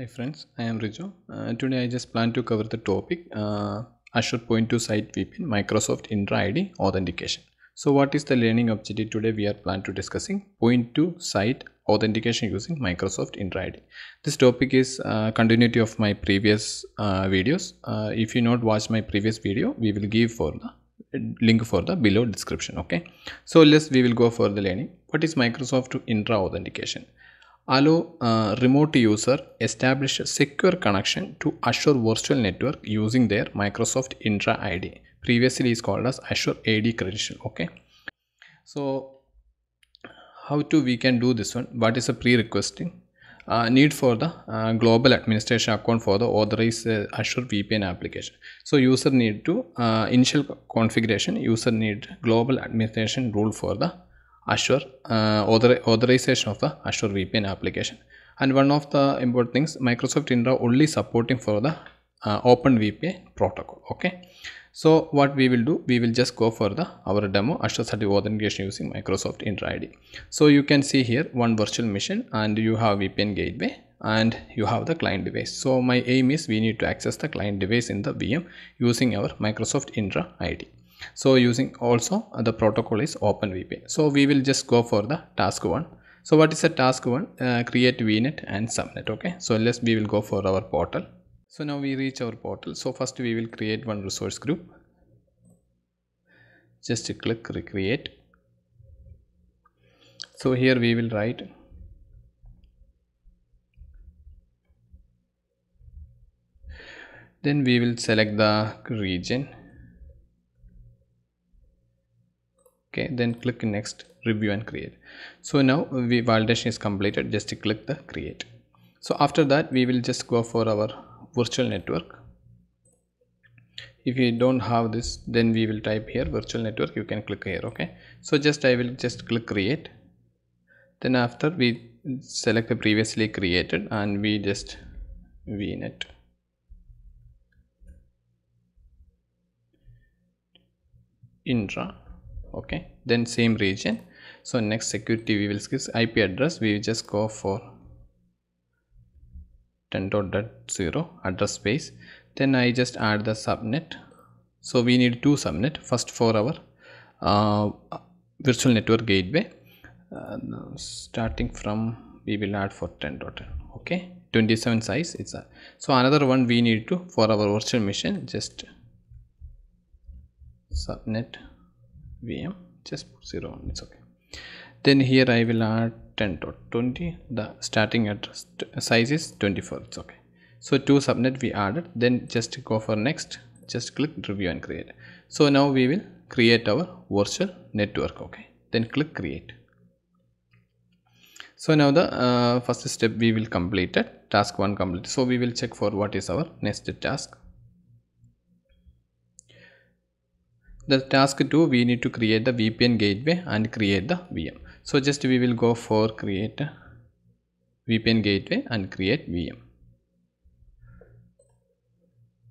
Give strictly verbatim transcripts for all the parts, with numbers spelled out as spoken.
Hi friends, I am Rijo. Uh, today I just plan to cover the topic uh, Azure Point-to-Site V P N Microsoft Entra I D authentication. So what is the learning objective today? We are planned to discussing Point-to-Site authentication using Microsoft Entra I D. This topic is uh, continuity of my previous uh, videos. Uh, if you not watch my previous video, we will give for the link for the below description. Okay. So let's we will go for the learning. What is Microsoft Entra authentication? Allow uh, remote user establish a secure connection to Azure virtual network using their Microsoft Entra I D. Previously is called as Azure A D credential. Okay. So how to we can do this one? What is a prerequisite? Uh, need for the uh, global administration account for the authorized uh, Azure V P N application. So user need to uh, initial configuration. User need global administration rule for the Azure uh, author authorization of the Azure V P N application. And one of the important things, Microsoft Entra only supporting for the uh, Open V P N protocol. Okay, so what we will do, we will just go for the our demo Azure Certificate authentication using Microsoft Entra I D. So you can see here one virtual machine, and you have V P N gateway, and you have the client device. So my aim is we need to access the client device in the V M using our Microsoft Entra I D. So using also uh, the protocol is Open V P N. So we will just go for the task one. So what is the task one? Uh, create V net and subnet. Okay. So let's we will go for our portal. So now we reach our portal. So first we will create one resource group. Just click recreate. So here we will write then we will select the region. Okay, then click next, review and create. So now we validation is completed, just click the create. So after that we will just go for our virtual network. If you don't have this, then we will type here virtual network, you can click here. Okay, so just I will just click create. Then after we select the previously created and we just V net. Entra. Okay, then same region. So next security we will skip I P address. We will just go for ten dot zero address space. Then I just add the subnet. So we need two subnet. First for our uh, virtual network gateway. Uh, starting from we will add for ten dot ten. Okay, twenty-seven size. It's a, so another one we need to for our virtual machine. Just subnet. V M just zero, it's okay. Then here I will add ten dot twenty. The starting address size is twenty-four, it's okay. So two subnet we added. Then just go for next, just click review and create. So now we will create our virtual network. Okay, then click create. So now the uh, first step we will complete it. Task one complete. So we will check for what is our next task. The task two, we need to create the V P N gateway and create the V M. So just we will go for create V P N gateway and create V M.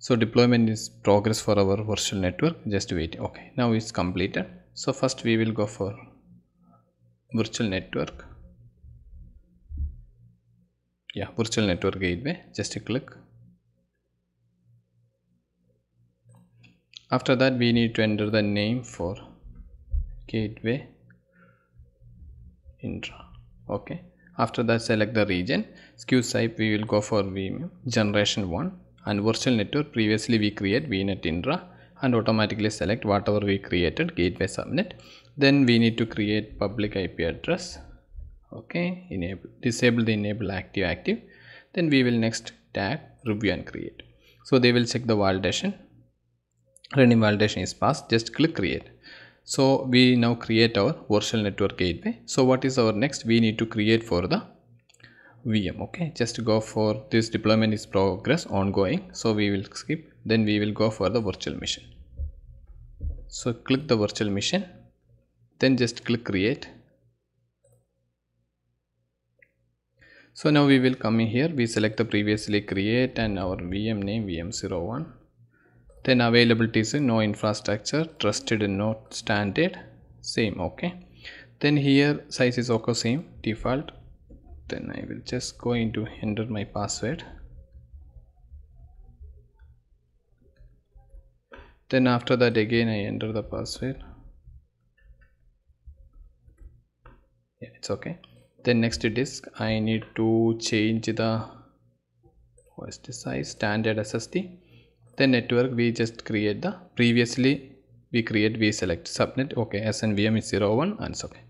So deployment is progress for our virtual network. Just wait. Okay, now it's completed. So first we will go for virtual network. Yeah, virtual network gateway. Just click. After that we need to enter the name for gateway Entra. Okay, after that select the region, S K U type we will go for V M generation one, and virtual network previously we create V net Entra and automatically select whatever we created gateway subnet. Then we need to create public I P address. Okay, enable, disable the enable active active. Then we will next tag review and create. So they will check the validation. Running validation is passed, just click create. So we now create our virtual network gateway. So what is our next? We need to create for the V M. Okay, just go for this deployment is progress ongoing. So we will skip. Then we will go for the virtual machine. So click the virtual machine. Then just click create. So now we will come in here. We select the previously create and our V M name V M zero one. Then availability is no infrastructure, trusted and not standard, same. Okay, then here size is also same default. then I will just going to enter my password. Then after that again I enter the password. Yeah, it's okay. Then next disk I need to change the what's the size, standard S S D. Then network we just create the previously we create we select subnet, okay, S N V M is zero one and so okay.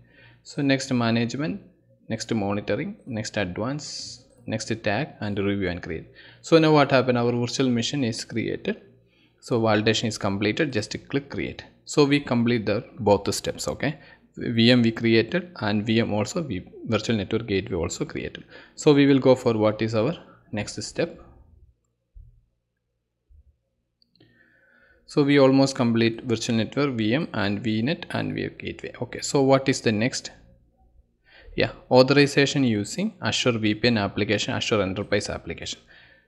So next management, next monitoring, next advanced, next tag and review and create. So now what happened, our virtual machine is created. So validation is completed, just click create. So we complete the both steps, okay. V M we created and V M also we virtual network gateway also created. So we will go for what is our next step. So we almost complete virtual network, V M and VNet and V N gateway. Okay, so what is the next? Yeah, authorization using Azure V P N application, Azure Enterprise application.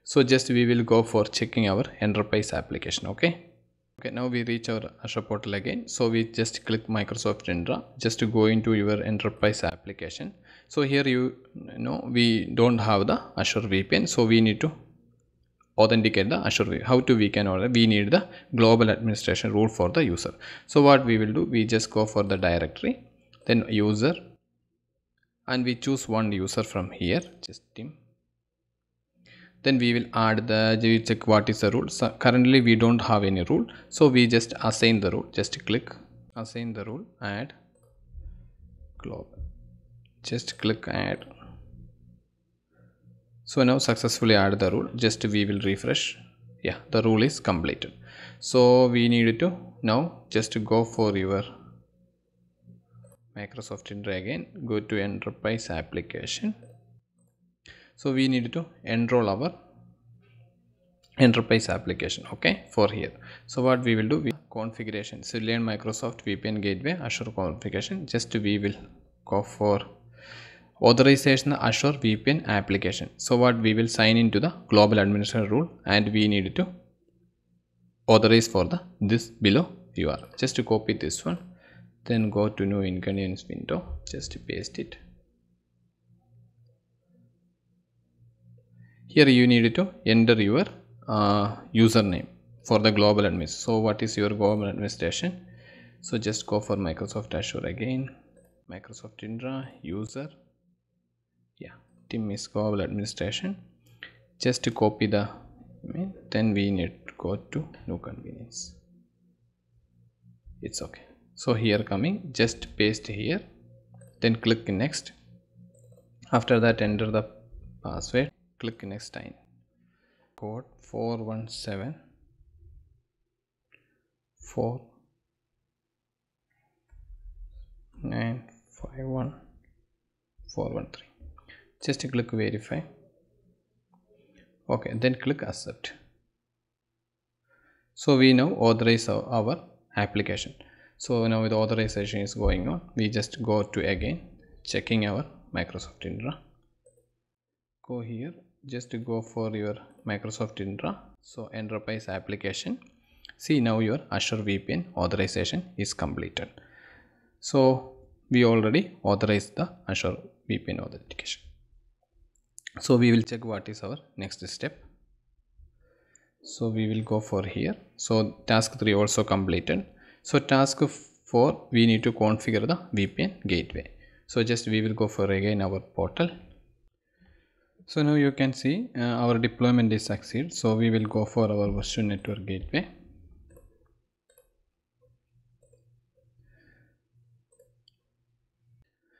So just we will go for checking our Enterprise application. Okay. Okay, now we reach our Azure portal again. So we just click Microsoft Entra just to go into your Enterprise application. So here you, you know we don't have the Azure V P N, so we need to authenticate the Azure V P N. How to we can order? We need the global administration rule for the user. So what we will do? We just go for the directory, then user, and we choose one user from here. Just him. Then we will add the, we check what is the rule. So currently we don't have any rule, so we just assign the rule. Just click assign the rule, add global, just click add. So now successfully add the rule. Just we will refresh. Yeah, the rule is completed. So we need to now just go for your Microsoft Entra again, go to Enterprise application. So we need to enroll our Enterprise application, okay, for here. So what we will do, we configuration. So learn Microsoft V P N gateway, Azure configuration. Just we will go for authorization Azure V P N application. So what we will sign into the global administrator rule and we need to authorize for the this below U R L. Just to copy this one, then go to new inconvenience window, just paste it. Here you need to enter your uh, username for the global administration. So what is your global administration? So just go for Microsoft Azure again, Microsoft Entra, user. Yeah, Tim is global administration. Just to copy the, then we need to go to no convenience. It's okay. So here coming, just paste here, then click next. After that, enter the password. Click next time, code four one seven four nine five one four one three. Just click verify. Okay, then click accept. So we now authorize our, our application. So now with authorization is going on, we just go to again checking our Microsoft Entra. Go here. Just to go for your Microsoft Entra, so Enterprise application. See now your Azure V P N authorization is completed. So we already authorized the Azure V P N authentication. So we will check what is our next step. So we will go for here. So task three also completed. So task four, we need to configure the V P N gateway. So just we will go for again our portal. So now you can see uh, our deployment is succeed. So we will go for our virtual network gateway.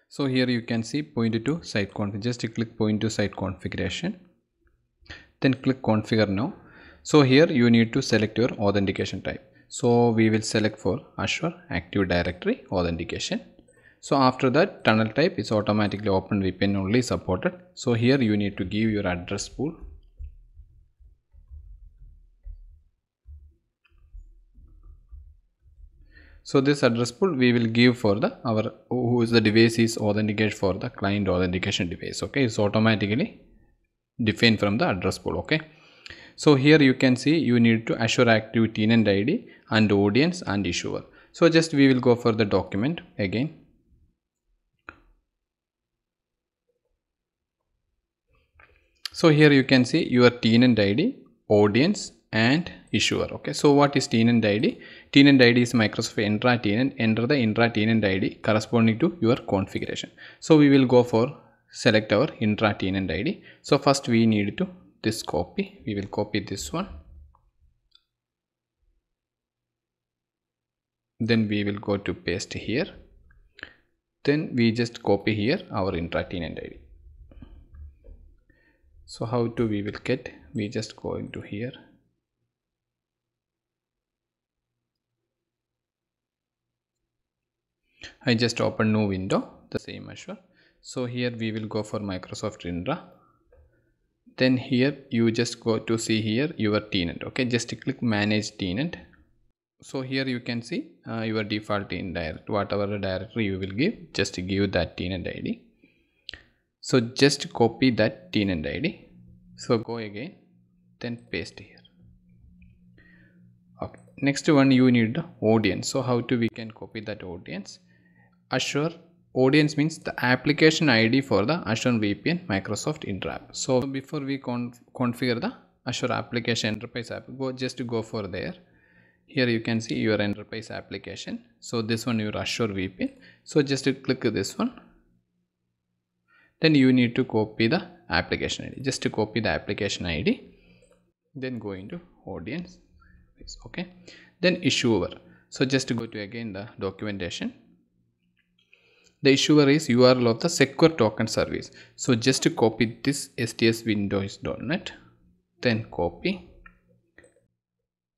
So here you can see point to site config. Just click point to site configuration. Then click configure now. So here you need to select your authentication type. So we will select for Azure Active Directory authentication. So after that, tunnel type is automatically Open V P N only supported. So here you need to give your address pool. So this address pool we will give for the our who is the device is authenticated for the client authentication device. Okay, it's automatically defined from the address pool. Okay. So here you can see you need to Azure Active Tenant I D and audience and issuer. So just we will go for the document again. So here you can see your tenant I D, audience and issuer. Okay, so what is tenant I D? Tenant I D is Microsoft Entra tenant. Enter the Entra tenant I D corresponding to your configuration. So we will go for select our Entra tenant I D. So first we need to this copy. We will copy this one. Then we will go to paste here. Then we just copy here our Entra tenant I D. So how to we will get? We just go into here. I just open new window, the same Azure. So here we will go for Microsoft Entra. Then here you just go to see here your tenant. Okay, just click manage tenant. So here you can see uh, your default in direct, whatever directory you will give, just give that tenant I D. So just copy that tenant I D. So go again, then paste here. Okay, next one you need the audience. So how to we can copy that audience? Azure audience means the application I D for the Azure V P N Microsoft Entra app. So before we conf configure the Azure application enterprise app, go just go for there. Here you can see your enterprise application. So this one your Azure V P N. So just click this one. Then you need to copy the application I D. Just to copy the application I D. Then go into audience. Okay. Then issuer. So just go to again the documentation. The issuer is U R L of the secure token service. So just to copy this S T S windows dot net. Then copy.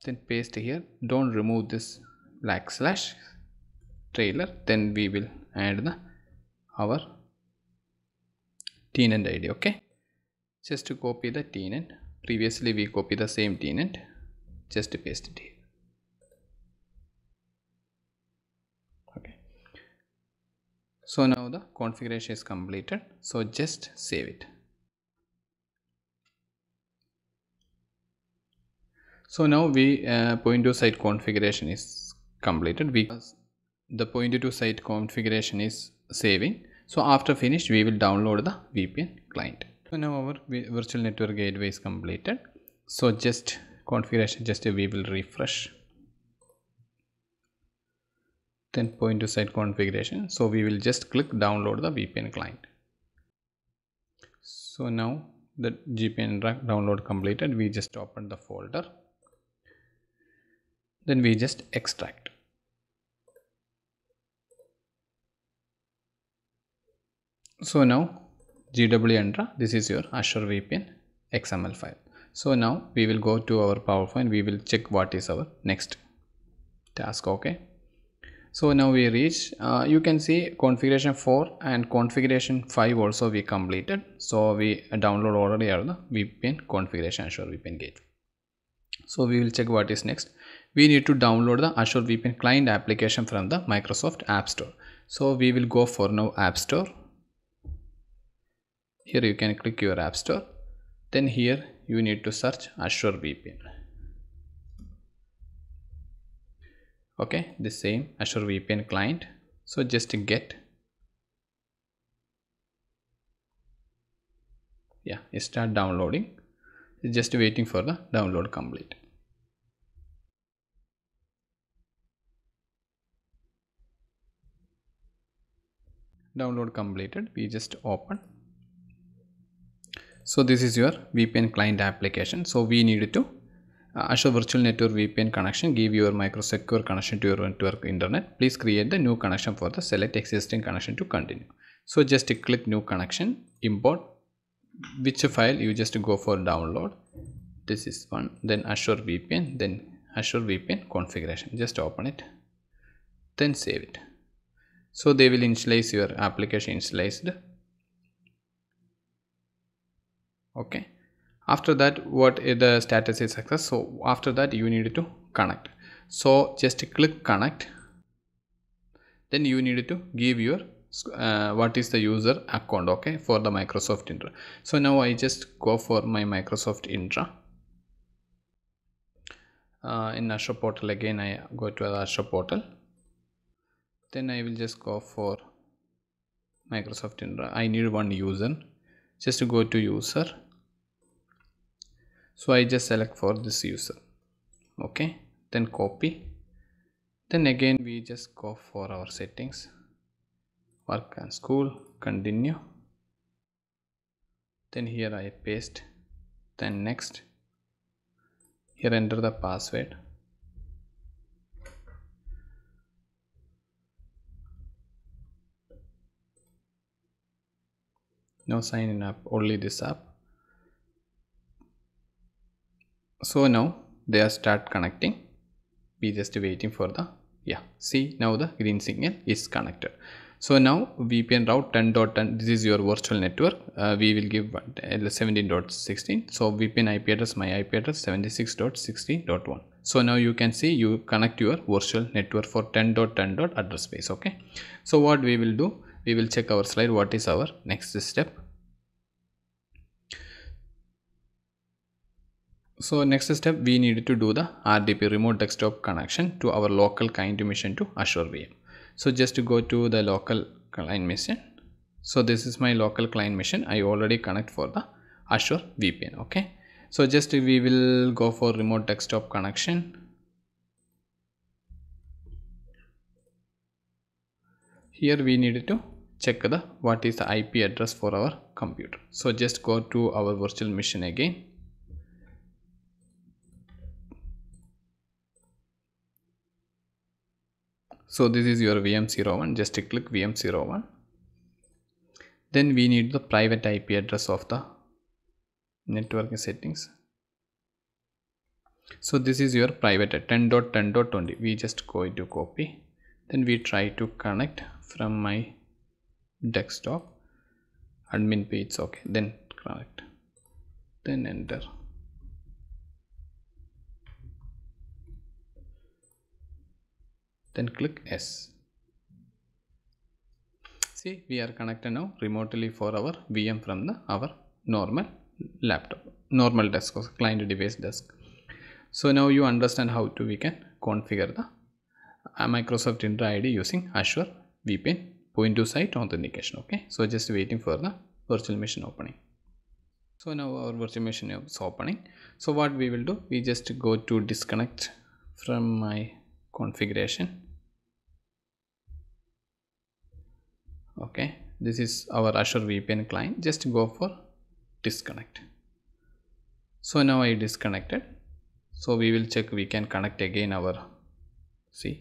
Then paste here. Don't remove this black slash trailer. Then we will add the our tenant I D. Okay, just to copy the tenant. Previously we copy the same tenant. Just to paste it here. Okay. So now the configuration is completed. So just save it. So now we uh, Point-to-Site configuration is completed because the Point-to-Site configuration is saving. So after finish, we will download the V P N client. So now our virtual network gateway is completed. So just configuration, just we will refresh. Then Point-to-Site configuration. So we will just click download the V P N client. So now the G W N R A download completed. We just open the folder. Then we just extract. So now G W N R A, this is your Azure V P N X M L file. So now we will go to our PowerPoint. We will check what is our next task. Okay. So now we reach, uh, you can see configuration four and configuration five also we completed. So we download already the V P N configuration Azure V P N gateway. So we will check what is next. We need to download the Azure V P N client application from the Microsoft App Store. So we will go for now App Store. Here you can click your App Store. Then here you need to search Azure V P N. Okay, the same Azure V P N client. So just get. Yeah, start downloading. Just waiting for the download complete. Download completed. We just open. So this is your V P N client application. So we need to uh, Azure virtual network V P N connection. Give your microsecure connection to your network internet. Please create the new connection for the select existing connection to continue. So just click new connection, import which file you just go for download. This is one, then Azure V P N, then Azure V P N configuration. Just open it, then save it. So they will initialize your application initialized. Okay. After that, what is the status is success. So after that you need to connect. So just click connect. Then you need to give your uh, what is the user account. Okay. For the Microsoft Entra. So now I just go for my Microsoft Entra. Uh, in Azure portal again, I go to the Azure portal. Then I will just go for Microsoft Entra. I need one user. Just go to user. So I just select for this user. Okay, then copy. Then again we just go for our settings, work and school, continue. Then here I paste, then next. Here enter the password. Now sign in app, only this app. So now they are start connecting. We just waiting for the, yeah, see now the green signal is connected. So now V P N route ten dot ten, this is your virtual network. Uh, we will give seventeen dot sixteen. So V P N I P address, my I P address seventy-six dot sixteen dot one. So now you can see you connect your virtual network for ten dot ten dot address space. Okay. So what we will do, we will check our slide. What is our next step? So next step, we need to do the R D P, remote desktop connection, to our local client mission to Azure V M. So just to go to the local client mission. So this is my local client mission. I already connect for the Azure V P N. Okay. So just we will go for remote desktop connection. Here we need to check the what is the I P address for our computer. So just go to our virtual machine again. So this is your V M zero one, just click V M zero one. Then we need the private I P address of the network settings. So this is your private ten dot ten dot twenty. We just go to copy. Then we try to connect from my desktop admin page. Okay, then connect. Then enter. Then click yes. See, we are connected now remotely for our V M from the our normal laptop, normal desk, client device desk. So now you understand how to we can configure the Microsoft Entra I D using Azure V P N point-to-site authentication. Okay, so just waiting for the virtual machine opening. So now our virtual machine is opening. So what we will do, we just go to disconnect from my configuration. Okay, this is our Azure V P N client. Just go for disconnect. So now I disconnected. So we will check we can connect again our, see,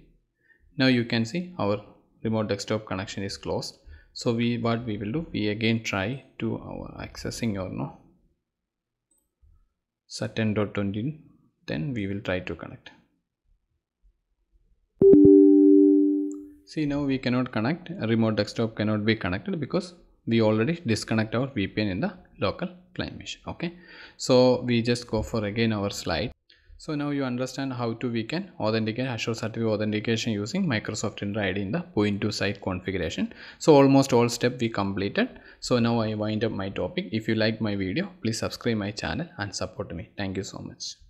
now you can see our remote desktop connection is closed. So we what we will do, we again try to our accessing or no ten dot twenty, then we will try to connect. See, now we cannot connect, remote desktop cannot be connected because we already disconnect our V P N in the local client machine. Okay, so we just go for again our slide. So now you understand how to we can authenticate Azure Certificate authentication using Microsoft Entra I D in the point-to-site configuration. So almost all steps we completed. So now I wind up my topic. If you like my video, please subscribe my channel and support me. Thank you so much.